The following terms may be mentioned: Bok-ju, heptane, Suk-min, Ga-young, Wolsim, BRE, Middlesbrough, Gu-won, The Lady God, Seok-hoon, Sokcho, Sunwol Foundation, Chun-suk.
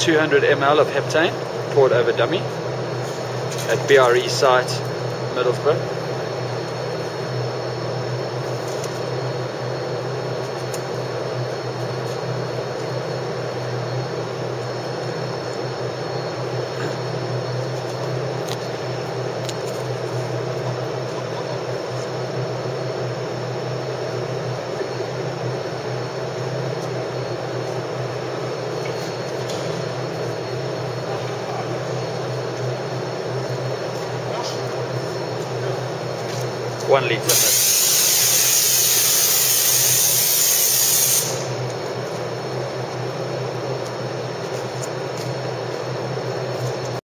200 ml of heptane poured over dummy at BRE site, Middlesbrough. One liter.